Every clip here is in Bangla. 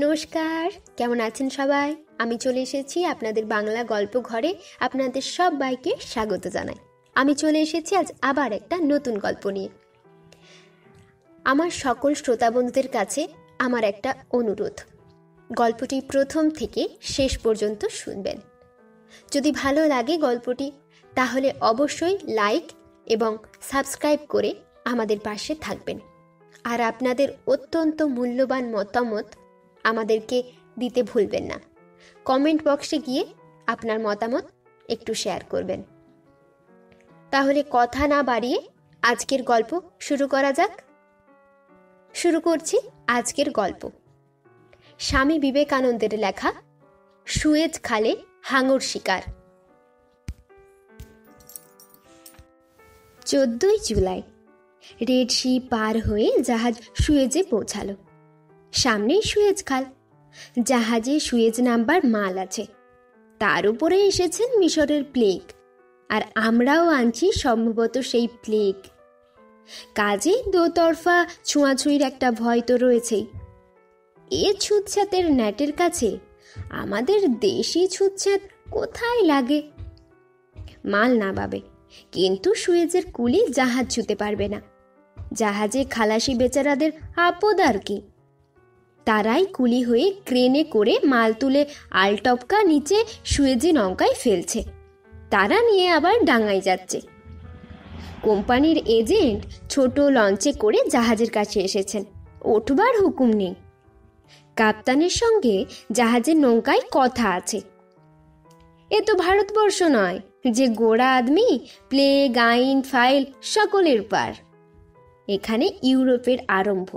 नमस्कार केमन आছেন সবাই আমি চলে এসেছি আপনাদের বাংলা গল্প ঘরে আপনাদের সবাইকে স্বাগত জানাই। আমি চলে এসেছি আজ আবার একটা নতুন গল্প নিয়ে। আমার সকল শ্রোতা বন্ধুদের কাছে আমার একটা অনুরোধ, গল্পটি প্রথম থেকে শেষ পর্যন্ত শুনবেন। যদি ভালো লাগে গল্পটি তাহলে অবশ্যই লাইক এবং সাবস্ক্রাইব করে আমাদের পাশে থাকবেন। আর আপনাদের অত্যন্ত মূল্যবান মতামত আমাদেরকে দিতে ভুলবেন না। কমেন্ট বক্সে গিয়ে আপনার মতামত একটু শেয়ার করবেন। তাহলে কথা না বাড়িয়ে আজকের গল্প শুরু করা যাক। শুরু করছি আজকের গল্প, স্বামী বিবেকানন্দের লেখা সুয়েজ খালে হাঙ্গর শিকার। 14 জুলাই রেড সি পার হয়ে জাহাজ সুয়েজে পৌঁছালো। সামনেই সুয়েজ খাল, জাহাজে সুয়েজ নাম্বার মাল আছে, তার উপরে এসেছেন মিশরের প্লেগ, আর আমরাও আনছি সম্ভবত সেই প্লেগ। কাজেই দোতরফা ছোঁয়াছুঁয়ির একটা ভয় তো রয়েছেই। এ ছুঁৎছাতের ন্যাটের কাছে আমাদের দেশি ছুঁৎছাত কোথায় লাগে। মাল না পাবে কিন্তু সুয়েজের কুলি জাহাজ ছুঁতে পারবে না। জাহাজে খালাসি বেচারাদের আপদ আর কি, তারাই কুলি হয়ে ক্রেনে করে মাল তুলে আলটপকা নিচে সুয়েজি নৌকায় ফেলছে, তারা নিয়ে আবার ডাঙায় যাচ্ছে। কোম্পানির এজেন্ট ছোট লঞ্চে করে জাহাজের কাছে এসেছেন, ওঠবার হুকুম নেই। কাপ্তানের সঙ্গে জাহাজের নৌকায় কথা আছে। এ তো ভারতবর্ষ নয় যে গোড়া আদমি প্লেগ আইন ফাইল সকলের পার, এখানে ইউরোপের আরম্ভ।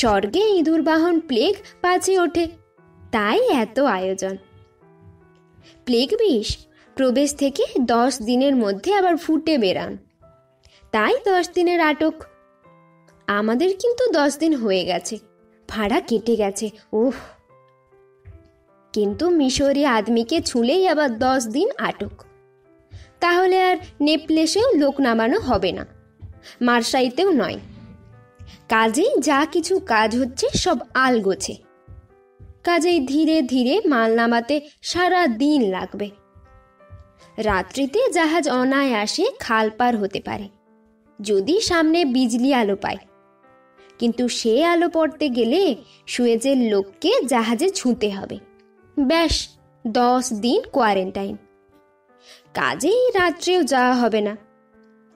স্বর্গে ইঁদুর বাহন প্লেগ পাছে ওঠে, তাই এত আয়োজন। প্লেগ বিষ প্রবেশ থেকে 10 দিনের মধ্যে আবার ফুটে বেরান, তাই 10 দিনের আটক। আমাদের কিন্তু 10 দিন হয়ে গেছে, ভাড়া কেটে গেছে। ওহ, কিন্তু মিশরি আদমিকে ছুঁলেই আবার 10 দিন আটক। তাহলে আর নেপলেসেও লোক নামানো হবে না, মার্সাইতেও নয়। কাজেই যা কিছু কাজ হচ্ছে সব আলগোছে। কাজেই ধীরে ধীরে মাল নামাতে সারা দিন লাগবে। রাত্রিতে জাহাজ অনায়াসে খাল পার হতে পারে যদি সামনে বিজলি আলো পায়, কিন্তু সে আলো পড়তে গেলে সুয়েজের লোককে জাহাজে ছুঁতে হবে। ব্যাস 10 দিন কোয়ারেন্টাইন। কাজেই রাত্রেও যাওয়া হবে না,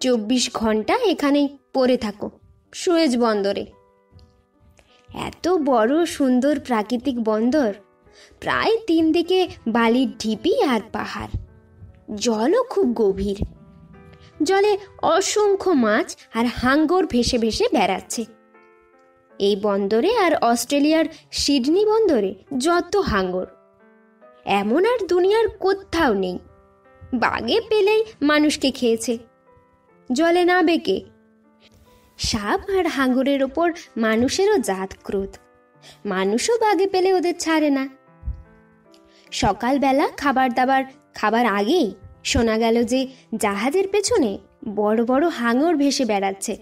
24 ঘন্টা এখানেই পড়ে থাকো সুয়েজ বন্দরে। এত বড় সুন্দর প্রাকৃতিক বন্দর, প্রায় 3 দিকে বালির ঢিপি আর পাহাড়, জলও খুব গভীর। জলে অসংখ্য মাছ আর হাঙ্গর ভেসে ভেসে বেড়াচ্ছে। এই বন্দরে আর অস্ট্রেলিয়ার সিডনি বন্দরে যত হাঙ্গর, এমন আর দুনিয়ার কোথাও নেই। বাগে পেলেই মানুষকে খেয়েছে। জলে না বেঁকে সাপ আর হাঙ্গরের ওপর মানুষেরও জাত ক্রোধ, মানুষও বাগে পেলে ওদের ছাড়ে না। সকালবেলা খাবার দাবার খাবার আগেই শোনা গেল যে জাহাজের পেছনে বড় বড় হাঙ্গর ভেসে বেড়াচ্ছে।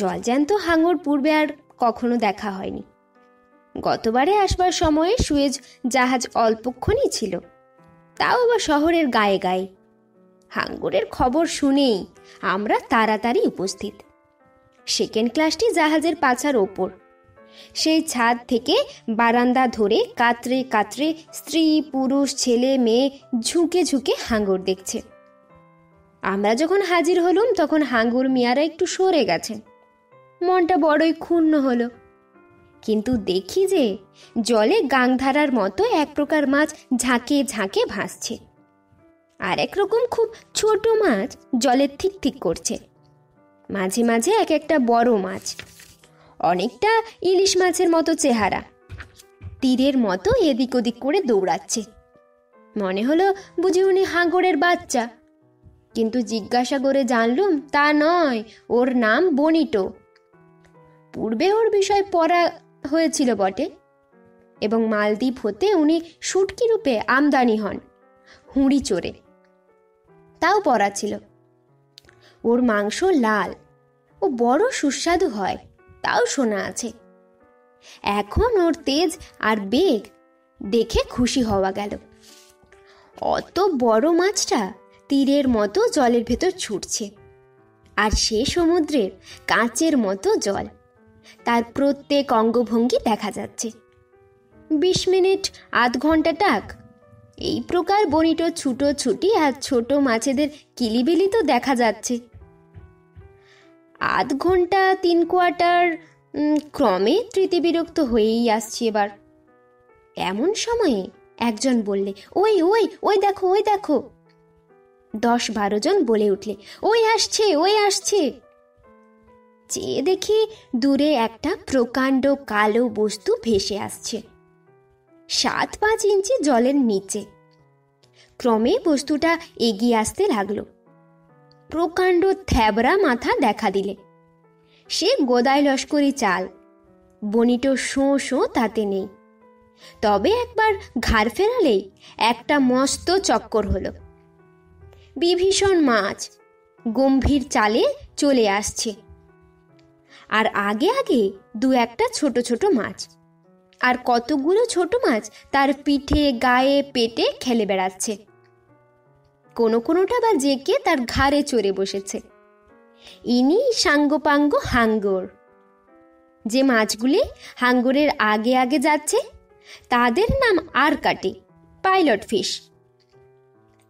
জলজ্যান্ত হাঙ্গর পূর্বে আর কখনো দেখা হয়নি। গতবারে আসবার সময়ে সুয়েজ জাহাজ অল্পক্ষণই ছিল, তাও আবার শহরের গায়ে গায়ে। হাঙ্গরের খবর শুনেই আমরা তাড়াতাড়ি উপস্থিত। সেকেন্ড ক্লাসটি জাহাজের পাছার ওপর, সেই ছাদ থেকে বারান্দা ধরে কাতরে কাতরে স্ত্রী পুরুষ ছেলে মেয়ে ঝুঁকে ঝুঁকে হাঙ্গর দেখছে। আমরা যখন হাজির হলাম তখন হাঙ্গর মিয়ারা একটু সরে গেছেন। মনটা বড়ই ক্ষুণ্ণ হলো, কিন্তু দেখি যে জলে গাংধারার মতো এক প্রকার মাছ ঝাঁকে ঝাঁকে ভাসছে, আর একরকম খুব ছোট মাছ জলে থিক থিক করছে। মাঝে মাঝে এক একটা বড় মাছ, অনেকটা ইলিশ মাছের মতো চেহারা, তীরের মতো এদিক ওদিক করে দৌড়াচ্ছে। মনে হলো বুঝি উনি হাঙ্গরের বাচ্চা, কিন্তু জিজ্ঞাসা করে জানলুম তা নয়, ওর নাম বনিটো। পূর্বে ওর বিষয় পড়া হয়েছিল বটে, এবং মালদ্বীপ হতে উনি শুটকি রূপে আমদানি হন হুঁড়ি চড়ে, তাও পড়া ছিল। ওর মাংস লাল ও বড় সুস্বাদু হয়, তাও শোনা আছে। এখন ওর তেজ আর বেগ দেখে খুশি হওয়া গেল। অত বড় মাছটা তীরের মতো জলের ভেতর ছুটছে, আর সে সমুদ্রের কাঁচের মতো জল, তার প্রত্যেক অঙ্গভঙ্গি দেখা যাচ্ছে। 20 মিনিট আধ ঘন্টা টাক এই প্রকার বনিটো ছুটো ছুটি আর ছোট মাছেদের কিলিবিলি তো দেখা যাচ্ছে। আধ ঘন্টা 3 কোয়ার্টার ক্রমে তৃতীবিরক্ত হয়েই আসছি। এবার এমন সময়ে একজন বললে, ওই ওই ওই দেখো, ওই দেখো। 10-12 জন বলে উঠলে, ওই আসছে, ওই আসছে। চেয়ে দেখি দূরে একটা প্রকাণ্ড কালো বস্তু ভেসে আসছে 7-5 ইঞ্চি জলের নিচে। ক্রমে বস্তুটা এগিয়ে আসতে লাগলো। প্রকাণ্ড থ্যাবরা মাথা দেখা দিলে। সে গোদায় লস্করি চাল, বনিটো শোঁ শোঁ তাতে নেই, তবে একবার ঘাড় ফেরালেই একটা মস্ত চক্কর হলো। বিভীষণ মাছ গম্ভীর চালে চলে আসছে, আর আগে আগে 2-1টা ছোট ছোট মাছ, আর কতগুলো ছোট মাছ তার পিঠে, গায়ে, পেটে খেলে বেড়াচ্ছে। কোনো কোনোটা বা জেঁকে তার ঘাড়ে চড়ে বসেছে। ইনি সাঙ্গপাঙ্গ হাঙ্গর। যে মাছগুলি হাঙ্গরের আগে আগে যাচ্ছে তাদের নাম আর কাটি, পাইলট ফিশ।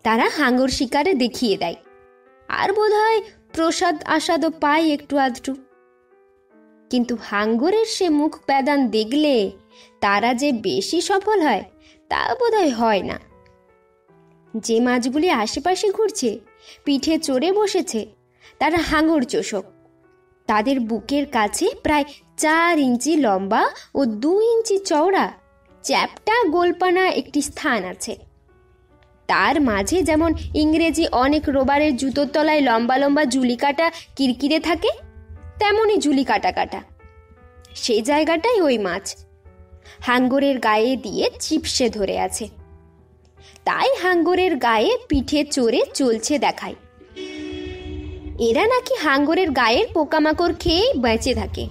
তারা হাঙ্গর শিকারে দেখিয়ে দেয়, আর বোধহয় প্রসাদ আসাদও পায় একটু আধটু। কিন্তু হাঙ্গরের সে মুখ প্যাদান দেখলে তারা যে বেশি সফল হয় তা বোধহয় হয় না। যে মাছগুলি আশেপাশে ঘুরছে, পিঠে চড়ে বসেছে, তারা হাঙ্গর চোষক। তাদের বুকের কাছে প্রায় 4 ইঞ্চি লম্বা ও 2 ইঞ্চি চওড়া চ্যাপটা গোলপানা একটি স্থান আছে। তার মাঝে যেমন ইংরেজি অনেক রোবারের জুতোর তলায় লম্বা লম্বা জুলি কাটা কিরকিরে থাকে, তেমনই জুলি কাটা কাটা সেই জায়গাটাই ওই মাছ হাঙ্গরের গায়ে দিয়ে চিপসে ধরে আছে, তাই হাঙ্গরের গায়ে পিঠে চড়ে চলছে দেখায়। এরা নাকি হাঙ্গরের গায়ের পোকামাকড় খেয়ে বেঁচে থাকে।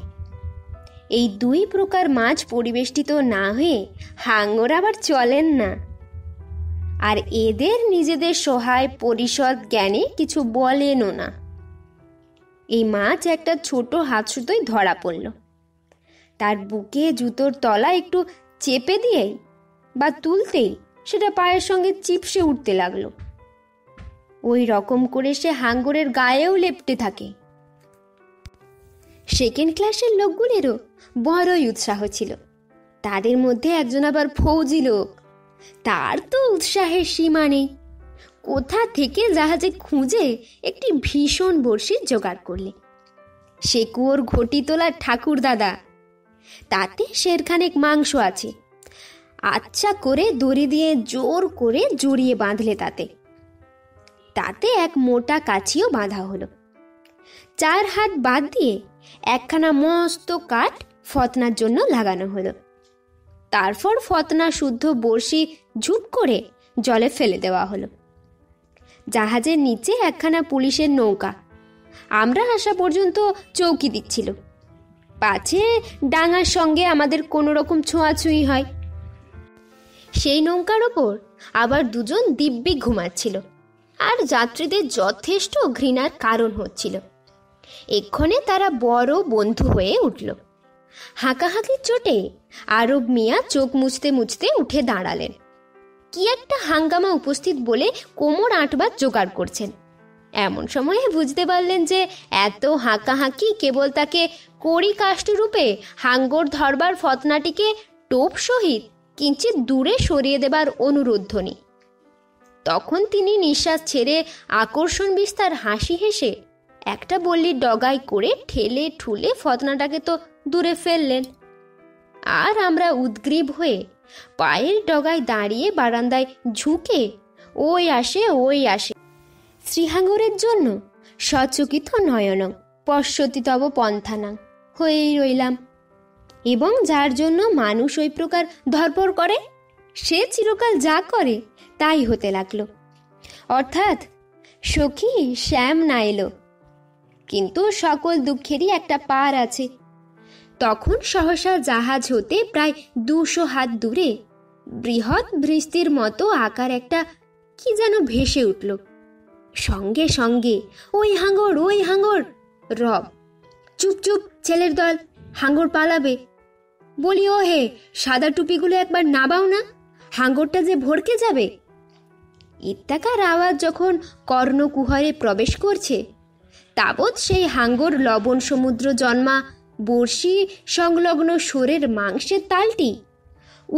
এই 2 প্রকার মাছ পরিবেষ্টিত না হয়ে হাঙ্গর আবার চলেন না। আর এদের নিজেদের সহায় পরিষদ জ্ঞানে কিছু বলেনও না। এই মাছ একটা ছোট হাতসুতোয় ধরা পড়ল। তার বুকে জুতোর তলা একটু চেপে দিয়েই বা তুলতেই সেটা পায়ের সঙ্গে চিপসে উঠতে লাগলো। ওই রকম করে সে হাঙ্গরের গায়েও লেপ্টে থাকে। সেকেন্ড ক্লাসের লোকগুলিরও বড়ই উৎসাহ ছিল। তাদের মধ্যে একজন আবার ফৌজি লোক। তার তো উৎসাহের সীমা নেই। কোথা থেকে জাহাজে খুঁজে একটি ভীষণ বড়শি জোগাড় করলে। সে কুয়োর ঘটি তোলা ঠাকুর দাদা, তাতে শেরখানেক মাংস আছে। আচ্ছা করে দড়ি দিয়ে জোর করে জড়িয়ে বাঁধলে। তাতে এক মোটা কাছিও বাঁধা হলো। 4 হাত বাদ দিয়ে একখানা মস্ত কাঠ ফতনার জন্য লাগানো হলো। তারপর ফতনা শুদ্ধ বড়শি ঝুপ করে জলে ফেলে দেওয়া হলো। জাহাজের নিচে একখানা পুলিশের নৌকা আমরা আসা পর্যন্ত চৌকি দিচ্ছিল। পাছে ডাঙার সঙ্গে আমাদের কোনো রকম ছোঁয়াছুঁই হয়। সেই নৌকার ওপর আবার 2 জন দিব্যি ঘুমাচ্ছিল, আর যাত্রীদের যথেষ্ট ঘৃণার কারণ হচ্ছিল। এক্ষণে তারা বড় বন্ধু হয়ে উঠল। হাঁকাহাঁকির চোটে আরব মিয়া চোখ মুছতে মুছতে উঠে দাঁড়ালেন। কি একটা হাঙ্গামা উপস্থিত বলে কোমর আঁটবার জোগাড় করছেন। এমন সময়ে বুঝতে পারলেন যে এত হাঁকাহাঁকি কেবল তাকে কড়ি কাষ্ঠরূপে হাঙ্গর ধরবার ফতনাটিকে টোপ সহিত কিঞ্চিৎ দূরে সরিয়ে দেবার অনুরোধ ধ্বনি। তখন তিনি নিঃশ্বাস ছেড়ে আকর্ষণ বিস্তার হাসি হেসে একটা বল্লির ডগায় করে ঠেলে ঠুলে ফতনাটাকে তো দূরে ফেললেন। আর আমরা উদ্গ্রীব হয়ে পায়ের ডগায় দাঁড়িয়ে বারান্দায় ঝুঁকে ওই আসে ওই আসে শ্রীহাঙ্গরের জন্য সচকিত নয়নং পশ্যতিতব পন্থানাং হয়েই রইলাম। এবং যার জন্য মানুষ ওই প্রকার ধরপড় করে, সে চিরকাল যা করে তাই হতে লাগলো। অর্থাৎ সখী শ্যাম না এলো। কিন্তু সকল দুঃখেরই একটা পার আছে। তখন সহসা জাহাজ হতে প্রায় 200 হাত দূরে বৃহৎ বৃষ্টির মতো আকার একটা কি যেন ভেসে উঠল। সঙ্গে সঙ্গে ওই হাঙ্গর ওই হাঙ্গর, রব চুপ চুপ ছেলের দল, হাঙ্গর পালাবে। বলি ও হে, সাদা টুপিগুলো একবার নাবাও না, হাঙ্গরটা যে ভরকে যাবে। ইত্তাকার আওয়াজ যখন কর্ণকুহরে প্রবেশ করছে, তাবৎ সেই হাঙ্গর লবণ সমুদ্র জন্মা বর্ষি সংলগ্ন শোরের মাংসের তালটি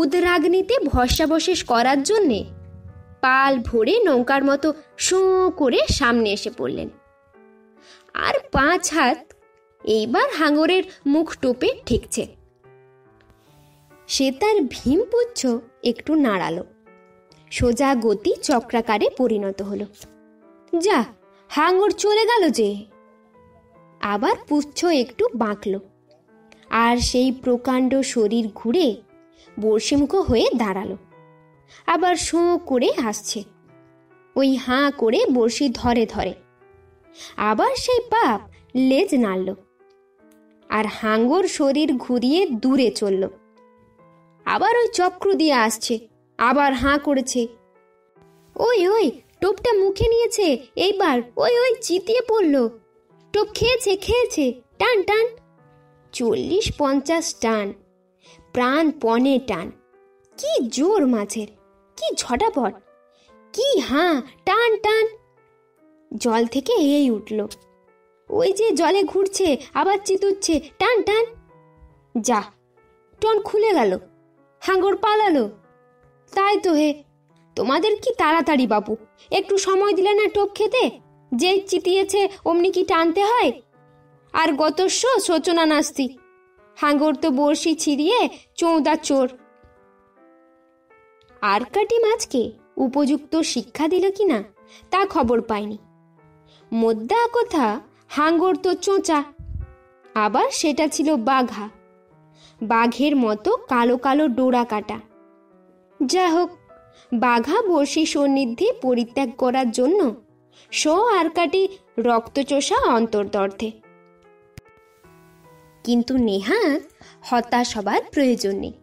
উদ্রাগ্নিতে ভস্মাবশেষ করার জন্যে পাল ভরে নৌকার মতো শোঁ করে সামনে এসে পড়লেন। আর 5 হাত এইবার হাঙ্গরের মুখ টোপে ঠেকছে। সে তার ভীমপুচ্ছ একটু নাড়ালো, সোজা গতি চক্রাকারে পরিণত হলো। যা, হাঙ্গর চলে গেল যে। আবার পুচ্ছ একটু বাঁকল, আর সেই প্রকাণ্ড শরীর ঘুরে বর্ষিমুখ হয়ে দাঁড়ালো। আবার শোঁ করে হাসছে, ওই হাঁ করে বর্ষি ধরে ধরে। আবার সেই পাপ লেজ নাড়ল, আর হাঙ্গর শরীর ঘুরিয়ে দূরে চলল। আবার ওই চক্র দিয়ে আসছে, আবার হাঁ করেছে, ওই ওই টোপটা মুখে নিয়েছে, এইবার ওই ওই চিতিয়ে পড়ল, টোপ খেয়েছে খেয়েছে, টান টান, 40-50 টান, প্রাণপণে টান। কি জোর মাছের, কি ঝটাপট, কি হাঁ, টান টান। জল থেকে এই উঠল, ওই যে জলে ঘুরছে, আবার চিতুচ্ছে, টান টান। যা, টন খুলে গেল, হাঙ্গর পালালো। তাই তো হে, তোমাদের কি তাড়াতাড়ি বাপু, একটু সময় দিলে না টোপ খেতে? যেই চিতিয়েছে অমনি কি টানতে হয়? আর গতস্য শোচনা নাস্তি, হাঙ্গর তো বড়শি ছিঁড়িয়ে চৌদা চোর। আর কাটি মাছকে উপযুক্ত শিক্ষা দিল কিনা তা খবর পায়নি। মোদ্দা কথা, হাঙ্গর তো চোঁচা, আবার সেটা ছিল বাঘা, বাঘের মতো কালো কালো ডোরা কাটা। যা হোক, বাঘা বর্ষি সন্নিধি পরিত্যাগ করার জন্য শো আর কাটি রক্তচোষা অন্তর্দর্ধে। কিন্তু নেহাত হতাশ হবার প্রয়োজন নেই।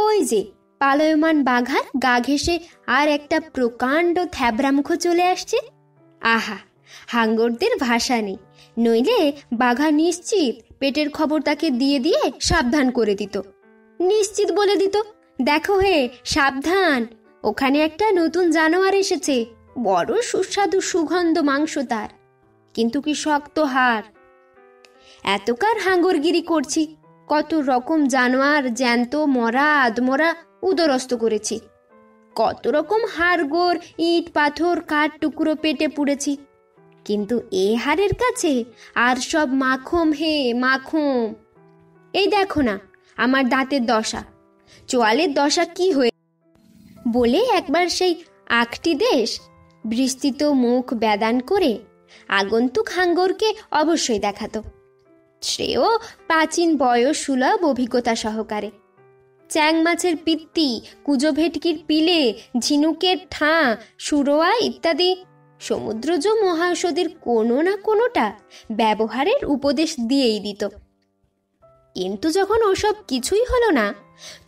ওই যে পালয়মান বাঘার গা ঘেঁষে আর একটা প্রকাণ্ড থ্যাবরামুখ চলে আসছে। আহা, হাঙ্গরদের ভাষা নেই, নইলে বাঘা নিশ্চিত পেটের খবর তাকে দিয়ে দিয়ে সাবধান করে দিত। নিশ্চিত বলে দিত, দেখো হে সাবধান, ওখানে একটা নতুন জানোয়ার এসেছে, বড় সুস্বাদু সুগন্ধ মাংস তার, কিন্তু কি শক্ত হাড়। এতকার হাঙ্গরগিরি করছি, কত রকম জানোয়ার জ্যান্ত মরা আধমরা উদরস্থ করেছি, কত রকম হাড়গোড় ইট পাথর কাঠ টুকরো পেটে পুড়েছি, কিন্তু এ হাড়ের কাছে আর সব মাখম হে মাখম। এই দেখো না আমার দাঁতের দশা, চোয়ালের দশা কি হয়ে বলে একবার সেই আকটি দেশ বিস্তৃত মুখ ব্যাদান করে আগন্তুক হাঙ্গরকে অবশ্যই দেখাত, সেও প্রাচীন বয়স সুলভ অভিজ্ঞতা সহকারে। চ্যাং মাছের পিত্তি, কুজো ভেটকির পিলে, ঝিনুকের ঠাঁ, সুরোয়া ইত্যাদি সমুদ্রজ মহাষদের কোনো না কোনোটা ব্যবহারের উপদেশ দিয়েই দিত। কিন্তু যখন ওসব কিছুই হলো না,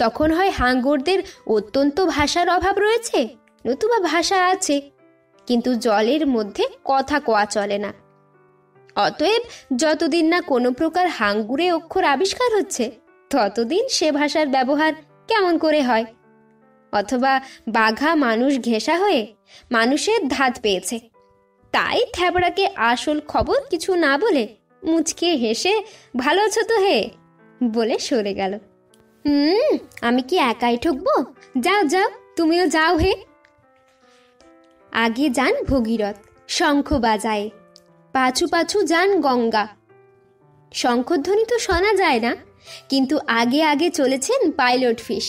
তখন হয় হাঙ্গরদের অত্যন্ত ভাষার অভাব রয়েছে, নতুবা ভাষা আছে কিন্তু জলের মধ্যে কথা কোয়া চলে না। অতএব যতদিন না কোনো প্রকার হাঙ্গুরে অক্ষর আবিষ্কার হচ্ছে, ততদিন সে ভাষার ব্যবহার কেমন করে হয়। অথবা বাঘা মানুষ ঘেঁষা হয়ে মানুষের ধাত পেয়েছে, তাই থ্যাবড়াকে আসল খবর কিছু না বলে মুচকে হেসে ভালো আছো তো হে বলে সরে গেল। আমি কি একাই ঠকবো? যাও যাও, তুমিও যাও হে। আগে যান ভগীরথ শঙ্খ বাজায়, পাছু পাছু যান গঙ্গা। শঙ্খধ্বনি তো শোনা যায় না, কিন্তু আগে আগে চলেছেন পাইলট ফিশ,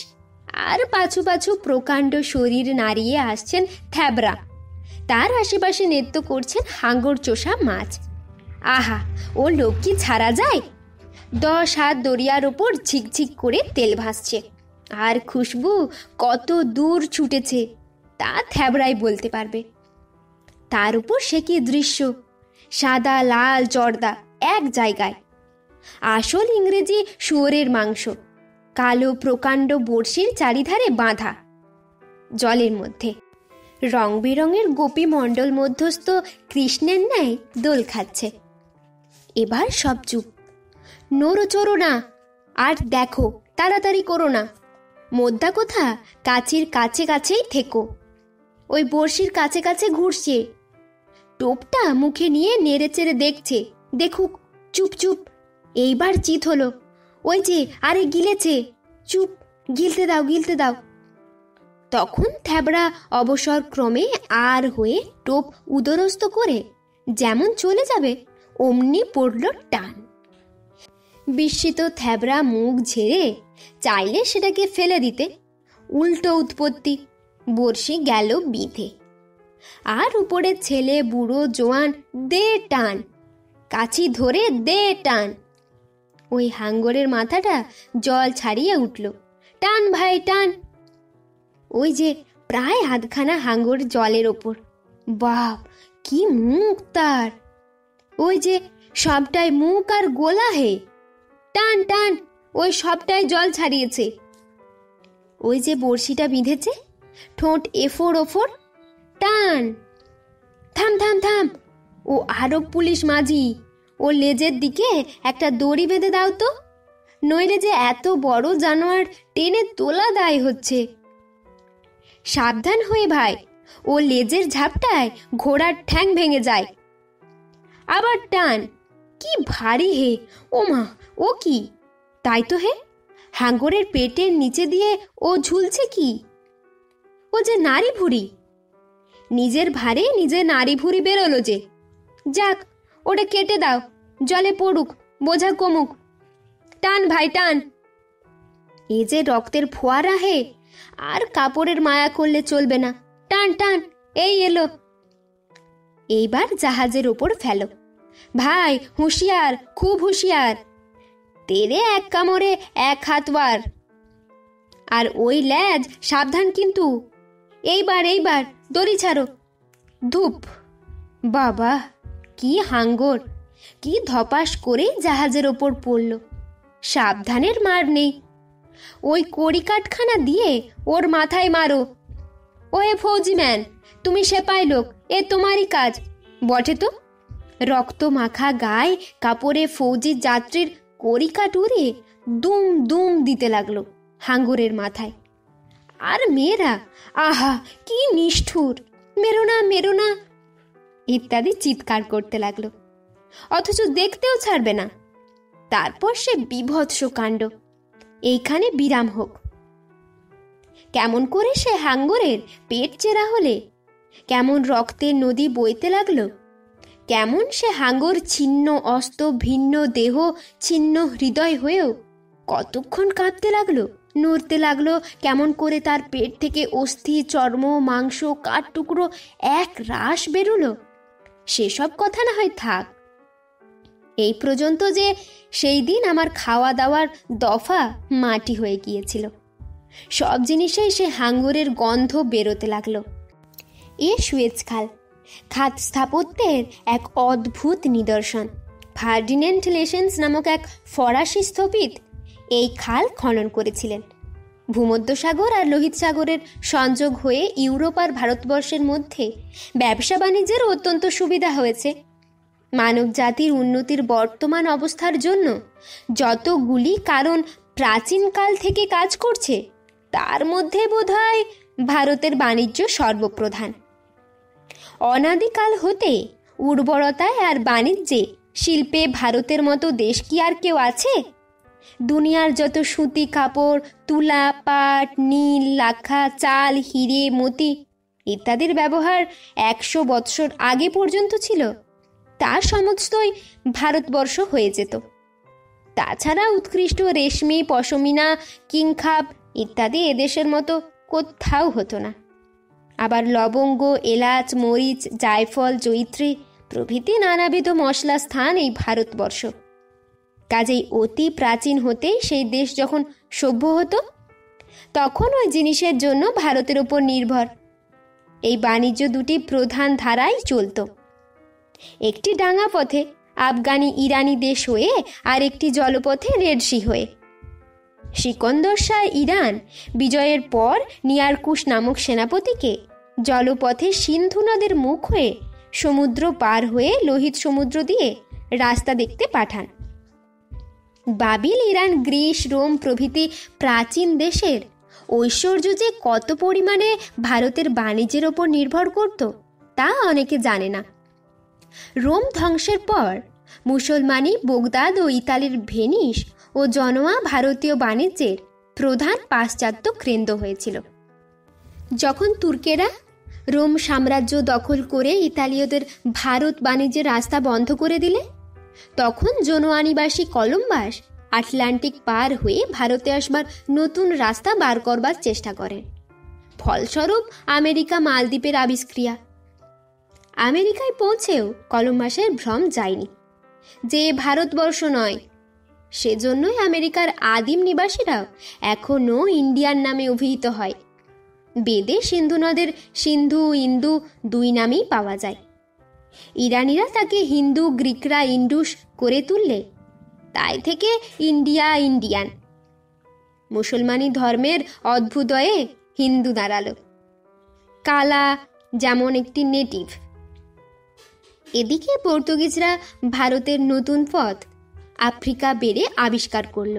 আর পাছু পাছু প্রকাণ্ড শরীর নাড়িয়ে আসছেন থ্যাবরা, তার আশেপাশে নৃত্য করছেন হাঙ্গর চোষা মাছ। আহা, ও লোক কি ছাড়া যায়! 10 হাত দরিয়ার ওপর ঝিকঝিক করে তেল ভাসছে, আর খুশবু কত দূর ছুটেছে তা থ্যাবরাই বলতে পারবে। তার উপর সে কি দৃশ্য, সাদা লাল জর্দা এক জায়গায়, আসল ইংরেজি শুয়োরের মাংস, কালো প্রকাণ্ড বড়শির চারিধারে বাঁধা। জলের মধ্যে রং বেরঙের গোপী মণ্ডল মধ্যস্থ কৃষ্ণের ন্যায় দোল খাচ্ছে। এবার সব চুপ, নড়চড়ো না, আর দেখো, তাড়াতাড়ি করো না, মোদ্দা কথা কাচির কাছে কাছেই থেকো, ওই বড়শির কাছে কাছে ঘুরছে, টোপটা মুখে নিয়ে নেড়ে চেড়ে দেখছে, দেখুক, চুপ চুপ। এইবার চিত হলো, ওই যে আরে গিলেছে, চুপ, গিলতে দাও গিলতে দাও। তখন থ্যাবড়া অবসর ক্রমে আর হয়ে টোপ উদরস্থ করে যেমন চলে যাবে অমনি পড়ল টান। বিস্মিত থ্যাবড়া মুখ ঝেড়ে চাইলে সেটাকে ফেলে দিতে, উল্টো উৎপত্তি, বড়শি গেল বিঁধে। আর উপরে ছেলে বুড়ো জোয়ান দে টান, কাছি ধরে দে টান। ওই হাঙ্গরের মাথাটা জল ছাড়িয়ে উঠল, টান ভাই টান। ওই যে প্রায় হাতখানা হাঙ্গর জলের ওপর, বাপ কি মুখ তার, ওই যে সবটাই মুখ আর গোলা, হে টান টান, ওই সবটাই জল ছাড়িয়েছে। ওই যে বড়শিটা বিঁধেছে, ঠোঁট এফোড় ওফোর, টান, থাম থাম থাম, ও আরব পুলিশ মাঝি, ও লেজের দিকে একটা দড়ি বেঁধে দাও তো, নইলে যে এত বড় জানোয়ার টেনে তোলা দায় হচ্ছে। সাবধান হয়ে ভাই, ও লেজের ঝাপটায় ঘোড়ার ঠ্যাং ভেঙে যায়। আবার টান, কি ভারী হে, ও মা ও কি, তাই তো হে, হাঙ্গরের পেটের নিচে দিয়ে ও ঝুলছে কি, ও যে নারী ভুরি, নিজের ভারে নিজে নারী ভুরি বেরোলো যে, যাক ওটা কেটে দাও, জলে পড়ুক, বোঝা কমুক, টান ভাই টান। এ যে রক্তের ফোয়ারা হে, আর কাপড়ের মায়া করলে চলবে না, টান টান, এই এলো। এইবার জাহাজের ওপর ফেলো, ভাই হুঁশিয়ার, খুব হুঁশিয়ার, তেরে এক কামড়ে এক হাতবার, আর ওই ল্যাজ সাবধান কিন্তু, এইবার এইবার দড়ি ছাড়ো। ধূপ, বাবা কি হাঙ্গর, কি ধপাস করে জাহাজের ওপর পড়ল, সাবধানের মার নেই, ওই কড়ি কাঠখানা দিয়ে ওর মাথায় মারো। ওহে ফৌজি ম্যান, তুমি সেপাই লোক, এ তোমারই কাজ বটে তো। রক্ত মাখা গায়ে কাপড়ে ফৌজি যাত্রীর কড়ি কাঠ উড়ে দুম দুম দিতে লাগলো হাঙ্গরের মাথায়। আর মেয়েরা, আহা কি নিষ্ঠুর, মেরো না মেরো না ইত্যাদি চিৎকার করতে লাগলো, অথচ দেখতেও ছাড়বে না। তারপর সে বিভৎস কাণ্ড, এইখানে বিরাম হোক। কেমন করে সে হাঙ্গরের পেট চেরা হলে, কেমন রক্তের নদী বইতে লাগলো, কেমন সে হাঙ্গর ছিন্ন অস্ত ভিন্ন দেহ, ছিন্ন হৃদয় হয়েও কতক্ষণ কাঁদতে লাগলো, নড়তে লাগলো, কেমন করে তার পেট থেকে অস্থি, চর্ম, মাংস, কাঠ টুকরো এক রাশ বেরুলো, সেসব কথা না হয় থাক। এই পর্যন্ত যে সেই দিন আমার খাওয়া দাওয়ার দফা মাটি হয়ে গিয়েছিল, সব জিনিসেই সে হাঙ্গরের গন্ধ বেরোতে লাগলো। এ সুয়েজ খাল, খাত স্থাপত্যের এক অদ্ভুত নিদর্শন। ফার্ডিনেন্ট লেসেন্স নামক এক ফরাসি স্থপীত এই খাল খনন করেছিলেন। ভূমধ্যসাগর আর লোহিত সাগরের সংযোগ হয়ে ইউরোপ আর ভারতবর্ষের মধ্যে ব্যবসা বাণিজ্যের অত্যন্ত সুবিধা হয়েছে। মানব জাতির উন্নতির বর্তমান অবস্থার জন্য যতগুলি কারণ প্রাচীনকাল থেকে কাজ করছে, তার মধ্যে বোধহয় ভারতের বাণিজ্য সর্বপ্রধান। অনাদিকাল হতে উর্বরতায় আর বাণিজ্যে, শিল্পে ভারতের মতো দেশ কি আর কেউ আছে? দুনিয়ার যত সুতি কাপড়, তুলা, পাট, নীল, লাক্ষা, চাল, হিরে, মতি ইত্যাদির ব্যবহার 100 বৎসর আগে পর্যন্ত ছিল, তা সমস্তই ভারতবর্ষ হয়ে যেত। তাছাড়া উৎকৃষ্ট রেশমি, পশমিনা, কিংখাব ইত্যাদি এদেশের মতো কোথাও হতো না। আবার লবঙ্গ, এলাচ, মরিচ, জায়ফল, জয়িত্রী প্রভৃতি নানাবিধ মশলা স্থান এই ভারতবর্ষ। কাজেই অতি প্রাচীন হতেই সেই দেশ যখন সভ্য হতো, তখন ওই জিনিসের জন্য ভারতের ওপর নির্ভর। এই বাণিজ্য দুটি প্রধান ধারায় চলত, একটি ডাঙা পথে আফগানি ইরানি দেশ হয়ে আর একটি জলপথে রেড সি হয়ে। সিকন্দর শাহ ইরান বিজয়ের পর নিয়ারকুশ নামক সেনাপতিকে জলপথে সিন্ধু নদের মুখ হয়ে সমুদ্র পার হয়ে লোহিত সমুদ্র দিয়ে রাস্তা দেখতে পাঠান। বাবিল, ইরান, গ্রিস, রোম প্রভৃতি প্রাচীন দেশের ঐশ্বর্য যে কত পরিমাণে ভারতের বাণিজ্যের ওপর নির্ভর করত তা অনেকে জানে না। রোম ধ্বংসের পর মুসলমানি বাগদাদ ও ইতালির ভেনিস ও জনোয়া ভারতীয় বাণিজ্যের প্রধান পাশ্চাত্য কেন্দ্র হয়েছিল। যখন তুর্কেরা রোম সাম্রাজ্য দখল করে ইতালীয়দের ভারত বাণিজ্যের রাস্তা বন্ধ করে দিলে, তখন জনোয়া নিবাসী কলম্বাস আটলান্টিক পার হয়ে ভারতে আসবার নতুন রাস্তা বার করবার চেষ্টা করেন। ফলস্বরূপ আমেরিকা মালদ্বীপের আবিষ্ক্রিয়া। আমেরিকায় পৌঁছেও কলম্বাসের ভ্রম যায়নি যে ভারতবর্ষ নয়, সেজন্যই আমেরিকার আদিম নিবাসীরাও এখনও ইন্ডিয়ান নামে অভিহিত হয়। বেদে সিন্ধু নদের সিন্ধু ইন্দু দুই নামেই পাওয়া যায়। ইরানিরা তাকে হিন্দু, গ্রিকরা ইন্ডুস করে তুললে তাই থেকে ইন্ডিয়া, ইন্ডিয়ান। মুসলমানি ধর্মের অদ্ভুদয়ে হিন্দু দাঁড়ালো। কালা যেমন একটি নেটিভ। এদিকে পর্তুগিজরা ভারতের নতুন পথ আফ্রিকা বেড়ে আবিষ্কার করল।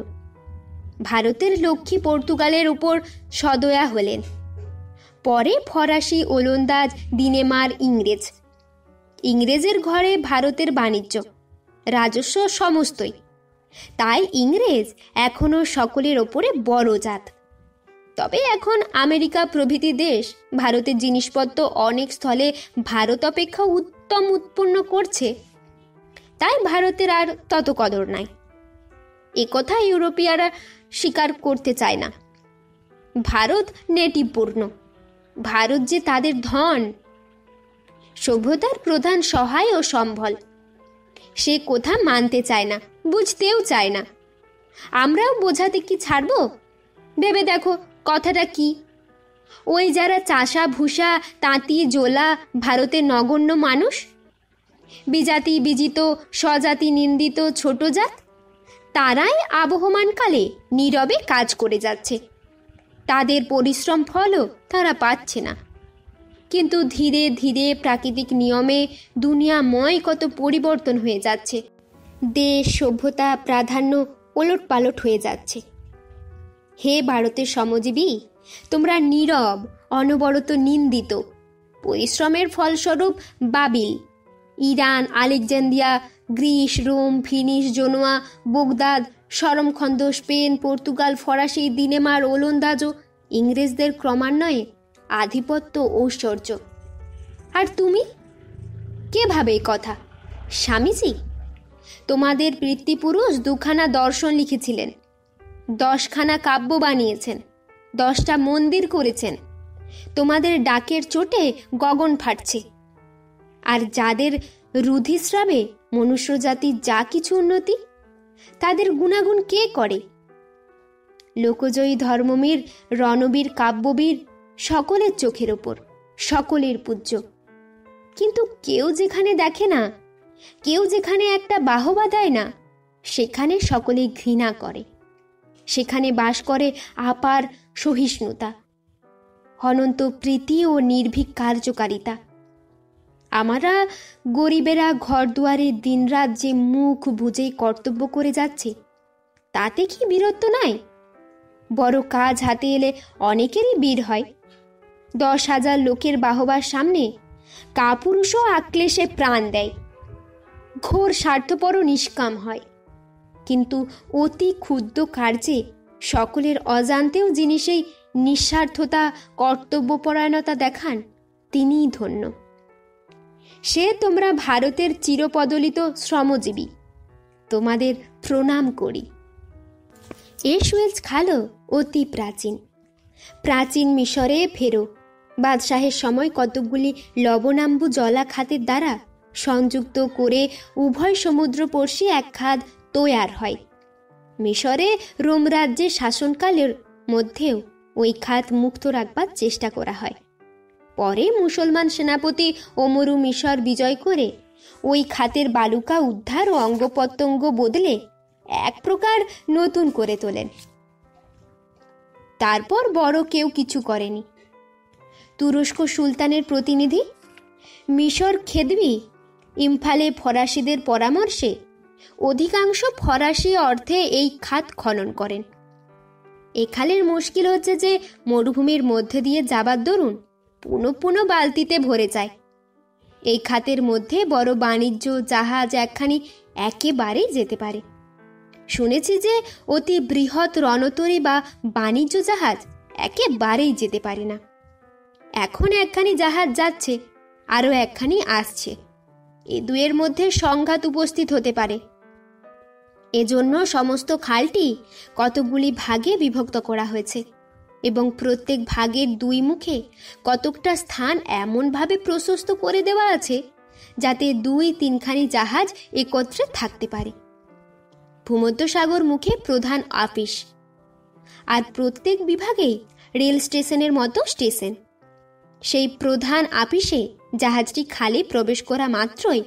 ভারতের লক্ষ্মী পর্তুগালের উপর সদয়া হলেন। পরে ফরাসি, ওলন্দাজ, দিনেমার, ইংরেজ। ইংরেজের ঘরে ভারতের বাণিজ্য, রাজস্ব সমস্তই। তাই ইংরেজ এখনও সকলের ওপরে বড় জাত। তবে এখন আমেরিকা প্রভৃতি দেশ ভারতের জিনিসপত্র অনেক স্থলে ভারত অপেক্ষা উত্তম উৎপন্ন করছে, তাই ভারতের আর তত কদর নাই। একথা ইউরোপীয়রা স্বীকার করতে চায় না। ভারত নেটিভপূর্ণ, ভারত যে তাদের ধন, সভ্যতার প্রধান সহায় ও সম্বল, সে কথা মানতে চায় না, বুঝতেও চায় না। আমরাও বোঝাতে কি ছাড়ব? ভেবে দেখো কথাটা কি। ওই যারা চাষা ভুষা তাঁতি জোলা ভারতের নগণ্য মানুষ, বিজাতি বিজিত স্বজাতি নিন্দিত ছোট জাত, তারাই আবহমানকালে নীরবে কাজ করে যাচ্ছে। তাদের পরিশ্রম ফলও তারা পাচ্ছে না। কিন্তু ধীরে ধীরে প্রাকৃতিক নিয়মে দুনিয়াময় কত পরিবর্তন হয়ে যাচ্ছে। দেশ, সভ্যতা, প্রাধান্য ওলট পালট হয়ে যাচ্ছে। হে ভারতের সমজীবী, তোমরা নীরব অনবরত নিন্দিত। পরিশ্রমের ফলস্বরূপ বাবিল, ইরান, আলেকজান্দ্রিয়া, গ্রিস, রোম, ফিনিশ, জনোয়া, বাগদাদ, শরমখন্দ, স্পেন, পর্তুগাল, ফরাসি, দিনেমার, ওলন্দাজ ও ইংরেজদের ক্রমান্বয়ে আধিপত্য, ঐশ্বর্য। আর তুমি কে ভাবে কথা? স্বামীজি তোমাদের পিতৃপুরুষ দুখানা দর্শন লিখেছিলেন, 10 কাব্য বানিয়েছেন, 10 মন্দির করেছেন। তোমাদের ডাকের চোটে গগন ফাটছে। আর যাদের রুধিস্রাবে মনুষ্যজাতির যা কিছু উন্নতি, তাদের গুণাগুণ কে করে? লোকজয়ী ধর্মবীর, রণবীর, কাব্যবীর সকলের চোখের ওপর, সকলের পূজ্য। কিন্তু কেউ যেখানে দেখে না, কেউ যেখানে একটা বাহবা দেয় না, সেখানে সকলে ঘৃণা করে। সেখানে বাস করে আপার সহিষ্ণুতা, অনন্ত প্রীতি ও নির্ভীক কার্যকারিতা। আমরা গরিবেরা ঘর দুয়ারে দিনরাত যে মুখ বুজে কর্তব্য করে যাচ্ছে, তাতে কি বীরত্ব নাই? বড় কাজ হাতে এলে অনেকেরই বীর হয়। 10,000 লোকের বাহবার সামনে কাপুরুষও আক্লেশে প্রাণ দেয়, ঘোর স্বার্থপর নিষ্কাম হয়। কিন্তু অতি ক্ষুদ্র কার্যে সকলের অজান্তেও যিনি সেই নিঃস্বার্থতা, কর্তব্যপরায়ণতা দেখান, তিনিই ধন্য। সে তোমরা ভারতের চিরপদলিত শ্রমজীবী, তোমাদের প্রণাম করি। এ সুয়েজ খালও অতি প্রাচীন। প্রাচীন মিশরে ফেরো বাদশাহের সময় কতকগুলি লবণাম্বু জলাখাতের দ্বারা সংযুক্ত করে উভয় সমুদ্রপর্শী এক খাত তৈয়ার হয়। মিশরে রোম রাজ্যের শাসনকালের মধ্যেও ওই খাত মুক্ত রাখবার চেষ্টা করা হয়। পরে মুসলমান সেনাপতি ওমরু মিশর বিজয় করে ওই খাতের বালুকা উদ্ধার ও অঙ্গপ্রত্যঙ্গ বদলে এক প্রকার নতুন করে তোলেন। তারপর বড় কেউ কিছু করেনি। তুরস্ক সুলতানের প্রতিনিধি মিশর খেদবি ইম্ফালে ফরাসিদের পরামর্শে অধিকাংশ ফরাসি অর্থে এই খাত খনন করেন। এ খালের মুশকিল হচ্ছে যে মরুভূমির মধ্যে দিয়ে যাবার দরুন পুনঃ পুনঃ বালতিতে ভরে যায়। এই খাতের মধ্যে বড় বাণিজ্য জাহাজ একখানি একেবারেই যেতে পারে। শুনেছি যে অতি বৃহৎ রণতরী বা বাণিজ্য জাহাজ একেবারেই যেতে পারে না। এখন একখানি জাহাজ যাচ্ছে, আরও একখানি আসছে, এ দুয়ের মধ্যে সংঘাত উপস্থিত হতে পারে। এজন্য সমস্ত খালটি কতকগুলি ভাগে বিভক্ত করা হয়েছে এবং প্রত্যেক ভাগের দুই মুখে কতকটা স্থান এমনভাবে প্রশস্ত করে দেওয়া আছে যাতে দুই তিনখানি জাহাজ একত্রে থাকতে পারে। ভূমধ্যসাগর মুখে প্রধান অফিস, আর প্রত্যেক বিভাগেই রেল স্টেশনের মতো স্টেশন। সেই প্রধান আপিসে জাহাজটি খালে প্রবেশ করা মাত্রই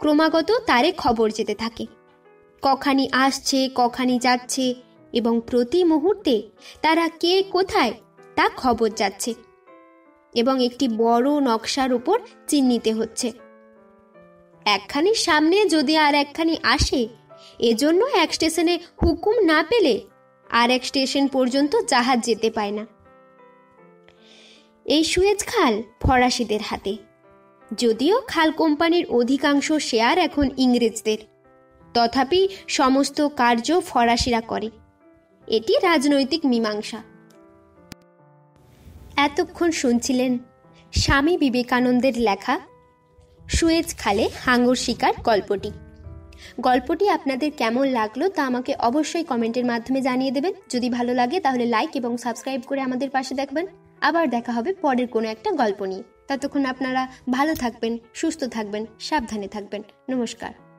ক্রমাগত তারে খবর যেতে থাকে, কখানি আসছে কখানি যাচ্ছে, এবং প্রতি মুহূর্তে তারা কে কোথায় তা খবর যাচ্ছে এবং একটি বড় নকশার উপর চিহ্নিত হচ্ছে। একখানির সামনে যদি আর একখানি আসে, এজন্য এক স্টেশনে হুকুম না পেলে আর এক স্টেশন পর্যন্ত জাহাজ যেতে পায় না। এই সুয়েজ খাল ফরাসিদের হাতে, যদিও খাল কোম্পানির অধিকাংশ শেয়ার এখন ইংরেজদের, তথাপি সমস্ত কার্য ফরাসিরা করে। এটি রাজনৈতিক মীমাংসা। এতক্ষণ শুনছিলেন স্বামী বিবেকানন্দের লেখা সুয়েজ খালে হাঙ্গর শিকার গল্পটি। গল্পটি আপনাদের কেমন লাগলো তা আমাকে অবশ্যই কমেন্টের মাধ্যমে জানিয়ে দেবেন। যদি ভালো লাগে তাহলে লাইক এবং সাবস্ক্রাইব করে আমাদের পাশে থাকবেন। আবার দেখা হবে পরের কোনো একটা গল্প নিয়ে। ততক্ষণ আপনারা ভালো থাকবেন, সুস্থ থাকবেন, সাবধানে থাকবেন। নমস্কার।